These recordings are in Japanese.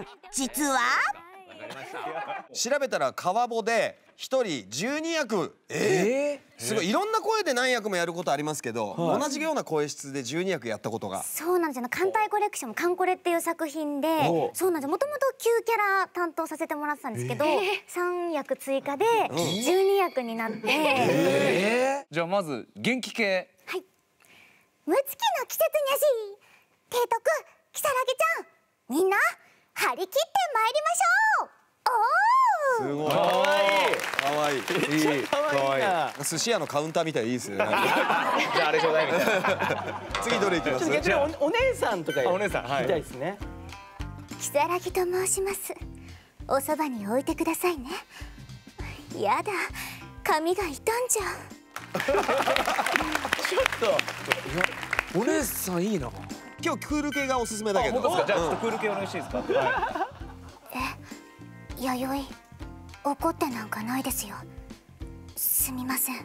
ん、実は調べたら川面で1人12役、すごいいろんな声で何役もやることありますけど、同じような声質で12役やったことが。そうなんですよ。艦隊コレクション「艦コレ」っていう作品で、そうなんです。もともと9キャラ担当させてもらってたんですけど、3役追加で12役になって、じゃあまず元気系。はい。ムチキの季節にゃし提督きさらぎちゃん、みんな張り切って参りましょう。おー、すごい。かわいい。めっちゃかわいいな。寿司屋のカウンターみたいでいいですね。じゃああれちょうだいみたいな。次どれいきます？逆にお姉さんとか聞きたいですね。きさらぎと申します。おそばに置いてくださいね。やだ、髪が傷んじゃう。ちょっとお姉さんいいな。今日クール系がおすすめだけど。じゃあちょっとクール系お願いしていいですか？え、弥生、怒ってなんかないですよ。すみません、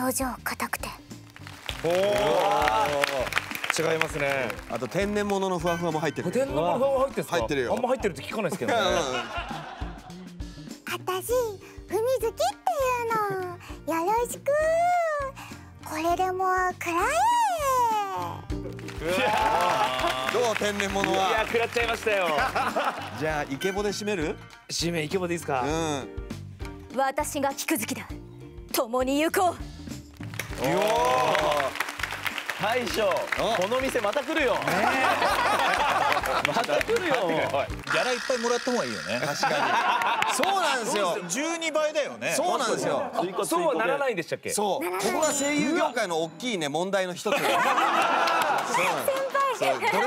表情硬くて。おお、違いますね。あと天然物のふわふわも入ってる。天然物のふわふわ入ってるんですか？入ってるよ。あんま入ってるって聞かないですけどね。私海好きっていうの。よろしく。これでも暗い。どう、天然物は。いや、食らっちゃいましたよ。じゃあイケボで締める？締めイケボでいいですか？うん。私が菊月だ。共に行こう。よー。大将、この店また来るよ。また来るよ。ギャラいっぱいもらった方がいいよね。確かに。そうなんですよ。12倍だよね。そうなんですよ。そうはならないんでしたっけ？そう。ここが声優業界の大きいね、問題の一つ。どれ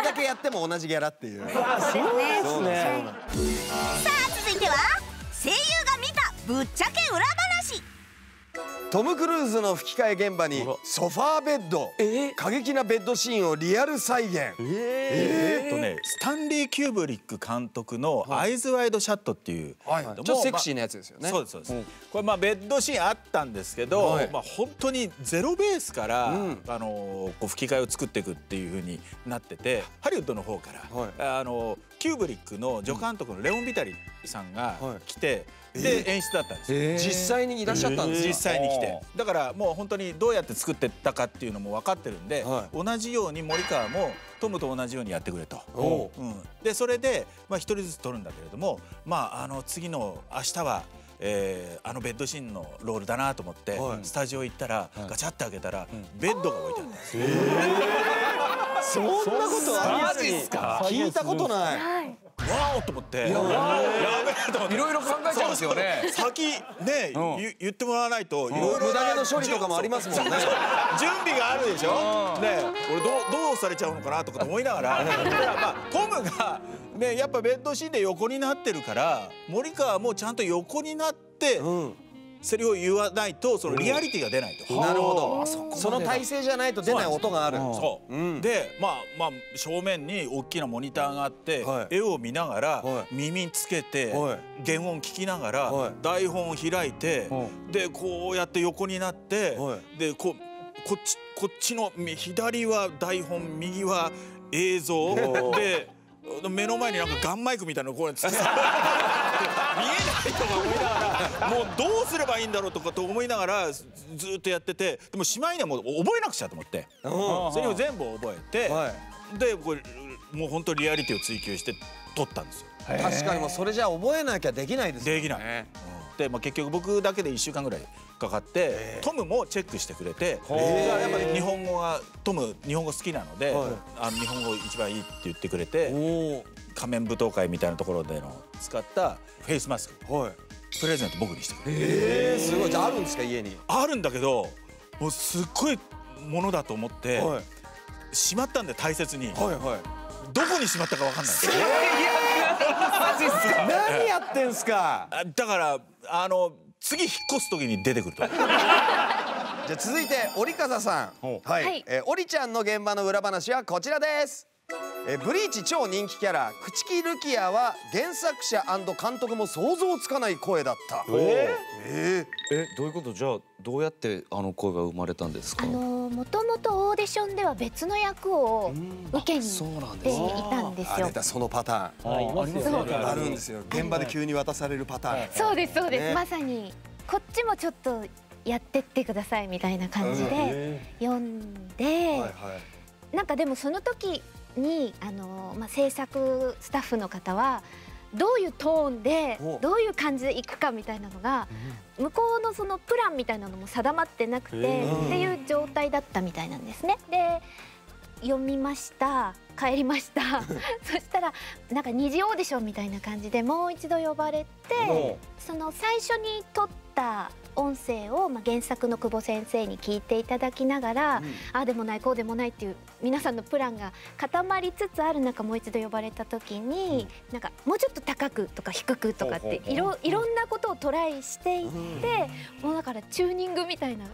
だけやっても同じギャラっていう。そうですね。さあ続いては声優が見たぶっちゃけ裏話。トム・クルーズの吹き替え現場にソファーベッド、過激なベッドシーンをリアル再現。スタンリー・キューブリック監督の「アイズ・ワイド・シャット」っていうちょっとセクシーなやつですよね。そうですそうです。これまあベッドシーンあったんですけど、本当にゼロベースから吹き替えを作っていくっていうふうになってて、ハリウッドの方からキューブリックの助監督のレオン・ビタリさんが来て、で演出だったんですよ。実際にいらっしゃったんです。実際に来て、だからもう本当にどうやって作ってったかっていうのも分かってるんで、同じように森川もトムと同じようにやってくれと。でそれでまあ一人ずつ撮るんだけれども、まあ次の明日はベッドシーンのロールだなと思ってスタジオ行ったらガチャって開けたらベッドが置いてあるんです。そんなことあるんですか？聞いたことない。わおと思って、やべえと思って、いろいろ考えちゃうんですよね。先ね言ってもらわないと、いろいろ無駄毛の処理とかもありますもんね。準備があるでしょ。ね、俺どうされちゃうのかなとかと思いながら、トムがねやっぱベッドシーンで横になってるから、森川もちゃんと横になって。セリフを言わないとそのリアリティが出ないと。なるほど。その体勢じゃないと出ない音がある。そう。で、まあ正面に大きなモニターがあって、絵を見ながら耳つけて原音聞きながら台本を開いて、でこうやって横になって、でこっちの左は台本、右は映像で目の前になんかガンマイクみたいなのこうやって。見えないとか思いながら、もうどうすればいいんだろうとかと思いながらずっとやってて、でもしまいにはもう覚えなくちゃと思って、それを全部覚えて、でこれもう本当リアリティを追求して撮ったんですよ。確かにもうそれじゃ覚えなきゃできないですよね。できない。でまあ結局僕だけで1週間ぐらいかかって、トムもチェックしてくれて、やっぱり日本語がトム日本語好きなので、日本語一番いいって言ってくれて。仮面舞踏会みたいなところでの使ったフェイスマスク、プレゼント僕にしてくれる。すごい。じゃああるんですか？家にあるんだけど、もうすっごいものだと思って、しまったんで大切に。どこにしまったかわかんない。何やってんすか？だから次引っ越す時に出てくると。じゃあ続いて織笠さん、織ちゃんの現場の裏話はこちらです。ブリーチ超人気キャラ朽木瑠璃也は原作者&監督も想像つかない声だった。どういうこと？じゃあどうやってあの声が生まれたんですか？もともとオーディションでは別の役を受けに行っていたんですよ。出た、そのパターンあるんですよ。現場で急に渡されるパターン。そうですそうです、まさにこっちもちょっとやってってくださいみたいな感じで読んで、なんかでもその時に制作スタッフの方はどういうトーンでどういう感じでいくかみたいなのが向こうのそのプランみたいなのも定まってなくてっていう状態だったみたいなんですね。で読みました、帰りましたそしたらなんか二次オーディションみたいな感じでもう一度呼ばれて、その最初に撮った音声を原作の久保先生に聞いていただきながら、ああでもないこうでもないっていう皆さんのプランが固まりつつある中、もう一度呼ばれた時になんかもうちょっと高くとか低くとかっていろんなことをトライしていって、もうだからチューニングみたいな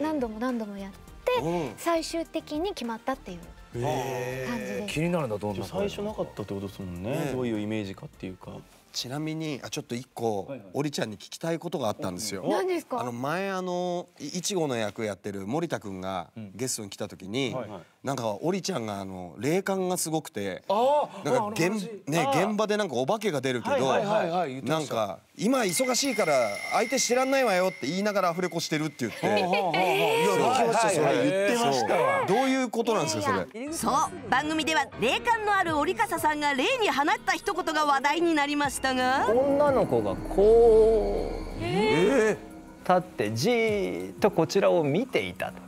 何度もやって最終的に決まったっていう感じで。気になるんだ、どんな最初なかったってことですもんね。どういうイメージかっていうか。ちなみにちょっと一個オリちゃんに聞きたいことがあったんですよ。何ですか？前一号の役やってる森田くんがゲストに来た時に、なんかオリちゃんが霊感がすごくて、なんか現場でなんかお化けが出るけど、なんか今忙しいから相手してらんないわよって言いながらアフレコしてるって言って、いやそれ言ってましたわ。どういうことなんですかそれ？そう、番組では霊感のある折笠さんが霊に放った一言が話題になりました。女の子がこう立ってじーっとこちらを見ていたと。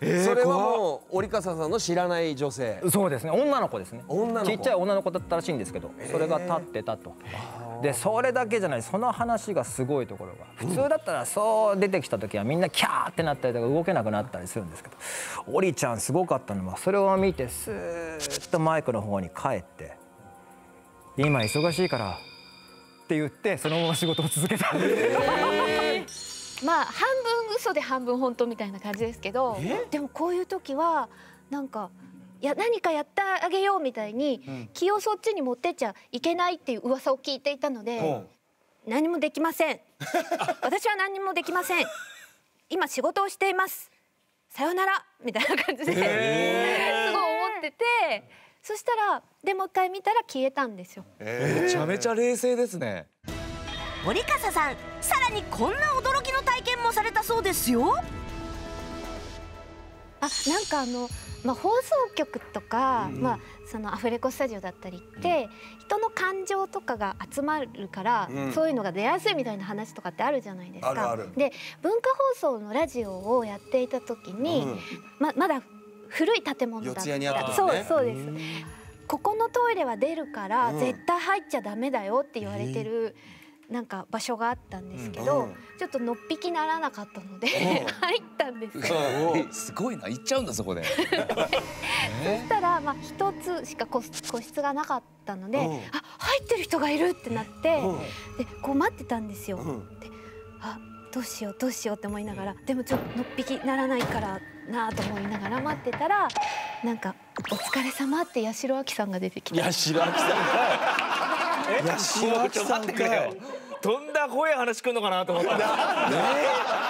それはもう折笠さんの知らない女性。そうですね、女の子ですね。ちっちゃい女の子だったらしいんですけど、それが立ってたと。でそれだけじゃない、その話がすごいところが、普通だったらそう出てきた時はみんなキャーってなったりとか動けなくなったりするんですけど、折ちゃんすごかったのはそれを見てスーッとマイクの方に帰って、今忙しいからって言ってそのまま仕事を続けた。まあ半分嘘で半分本当みたいな感じですけど、でもこういう時はなんかいや何かやってあげようみたいに気をそっちに持ってっちゃいけないっていう噂を聞いていたので、何もできません私は何もできません、今仕事をしています、さよならみたいな感じですごい思ってて。そしたらでもう一回見たら消えたんですよ。めちゃめちゃ冷静ですね。折笠さん、さらにこんな驚きの体験もされたそうですよ。なんか放送局とか、そのアフレコスタジオだったりって、人の感情とかが集まるから、そういうのが出やすいみたいな話とかってあるじゃないですか。で、文化放送のラジオをやっていた時に、まだ古い建物だった。そうです。ここのトイレは出るから絶対入っちゃダメだよって言われてるなんか場所があったんですけど、ちょっとのっぴきならなかったので入ったんですよ。すごいな、行っちゃうんだそこで。そしたら一つしか個室がなかったので、あ、入ってる人がいるってなって、でこう待ってたんですよ。で、あ、どうしようどうしようって思いながら、でもちょっとのっぴきならないからなぁと思いながら待ってたら、なんかお疲れ様って八代亜紀さんが出てきて。八代亜紀さんか。八代亜紀さんかよ。どんな怖い話くんのかなと思った。